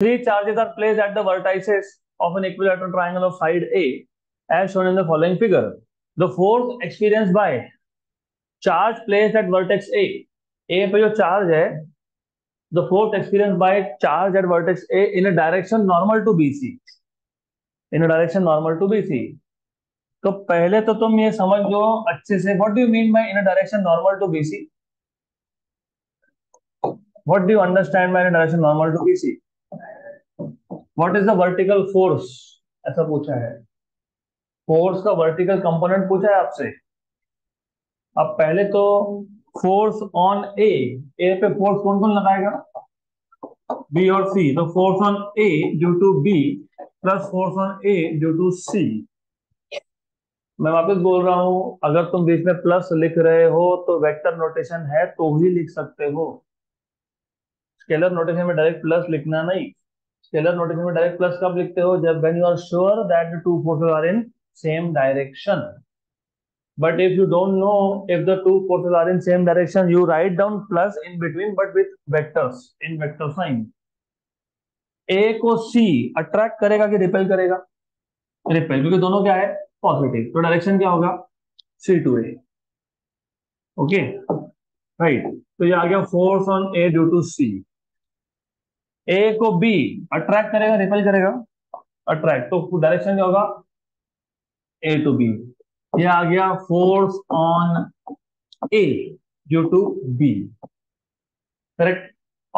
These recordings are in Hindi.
Three charges are placed at the vertices of an equilateral triangle of side A, as shown in the following figure. The force experienced by charge placed at vertex A, A पे जो charge है, the force experienced by charge at vertex A in a direction normal to BC, in a direction normal to BC. तो पहले तो तुम ये समझ लो अच्छे से, what do you mean by in a direction normal to BC? What do you understand by in a direction normal to BC? What is the vertical force? ऐसा पूछा है, फोर्स का वर्टिकल कंपोनेंट पूछा है आपसे। अब पहले तो फोर्स ऑन A, A पे फोर्स कौन कौन लगाएगा? B और C। तो force on A due to B plus force on A due to C। मैं वापस बोल रहा हूं, अगर तुम बीच में प्लस लिख रहे हो तो वेक्टर नोटेशन है तो ही लिख सकते हो। स्केलर नोटेशन में डायरेक्ट प्लस लिखना नहीं। स्केलर नोटेशन में डायरेक्ट प्लस कब लिखते हो? जब when you are sure that the two forces are in same direction. But if you don't know if the two forces are in same direction, you write down plus in between, but with vectors, in vector sign. A को C attract करेगा कि repel करेगा? Repel, क्योंकि दोनों क्या है? Positive. तो direction क्या होगा? C to A. Okay, right. तो ये आ गया force on A due to C. A को B attract करेगा, repel करेगा? Attract. तो direction क्या होगा? A to B. ये आ गया force on A due to B, correct.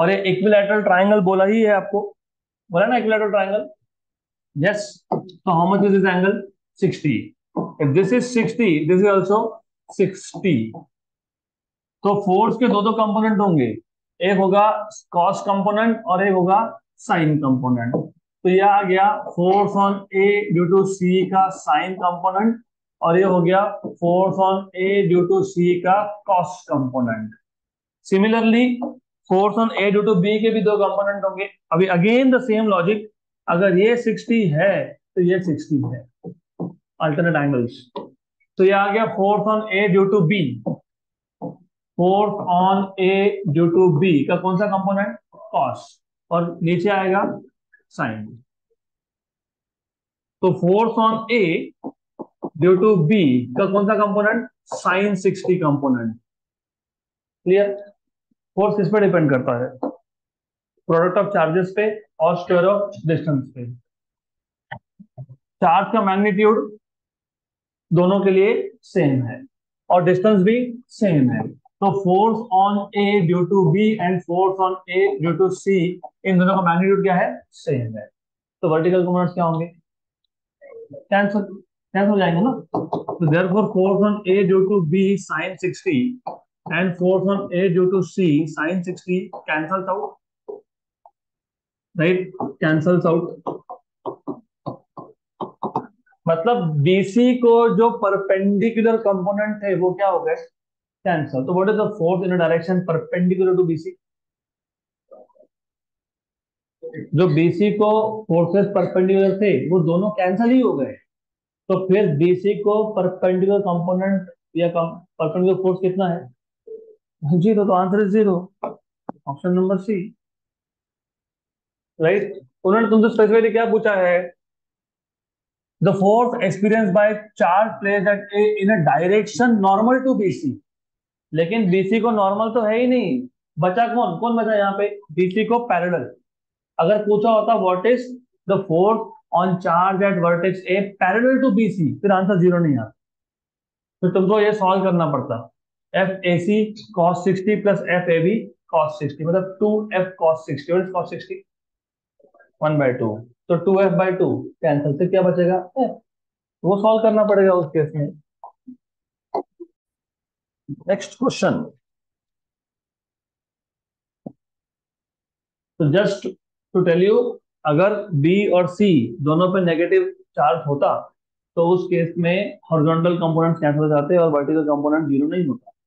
और ये इक्विलैटरल ट्राइंगल बोला ही है आपको, बोला ना इक्विलैटरल ट्राइंगल, यस। तो how much is this angle? 60. If this is 60, this is also 60. तो फोर्स के दो दो कंपोनेंट होंगे, एक होगा कॉस कंपोनेंट और एक होगा साइन कंपोनेंट। तो यह आ गया force on A due to C का साइन कंपोनेंट और ये हो गया force on A due to C का cos component. Similarly force on A due to B के भी दो कंपोनेंट होंगे। अभी अगेन द सेम लॉजिक, अगर ये 60 है तो ये 60 है, अल्टरनेट एंगल्स। तो ये आ गया force on A due to B, force on A due to B का कौन सा कंपोनेंट? कॉस, और नीचे आएगा साइन। तो force on A due to B का कौन सा component? Sine 60 component. Clear? Force किस पे डिपेंड करता है? प्रोडक्ट ऑफ चार्जेस पे और स्क्वायर ऑफ डिस्टेंस पे। चार्ज का मैग्नीट्यूड दोनों के लिए सेम है और डिस्टेंस भी सेम है। तो force on A due to B and force on A due to C, इन दोनों का मैग्नीट्यूड क्या है? सेम है। तो वर्टिकल कंपोनेंट्स क्या होंगे? कैंसिल हो जाएंगे ना। तो therefore force on A due to B sine 60 and force on A due to C sine 60 cancels out, right? Cancels out, मतलब BC को जो परपेंडिकुलर कंपोनेंट थे वो क्या हो गए? Cancel. So what is the force in a direction perpendicular to BC? जो BC को फोर्सेस परपेंडिकुलर थे वो दोनों कैंसल ही हो गए। तो फिर BC को परपेंडिकुलर कंपोनेंट या परपेंडिकुलर फोर्स कितना है? जीरो। तो answer is zero, option number C, right. उन्होंने तुमसे स्पेसिफिकली क्या पूछा है? The force experience by charge placed at A in a direction normal to BC। लेकिन BC को नॉर्मल तो है ही नहीं, बचा कौन? कौन बचा यहाँ पे? BC को पैरेलल। अगर पूछा होता what is the force on charge at vertex A parallel to BC, फिर आंसर जीरो नहीं आता, फिर तुमको ये सॉल्व करना पड़ता। FAC cos 60 plus FAB cos 60, मतलब 2f cos 60, और cos 60 1/2, तो 2f/2 कैंसिल, से क्या बचेगा? वो सॉल्व करना पड़ेगा उस केस में। नेक्स्ट क्वेश्चन, तो जस्ट टू टेल यू, अगर B और C दोनों पे नेगेटिव चार्ज होता तो उस केस में हॉरिजॉन्टल कंपोनेंट कैंसिल हो जाते और वर्टिकल कंपोनेंट जीरो नहीं होता।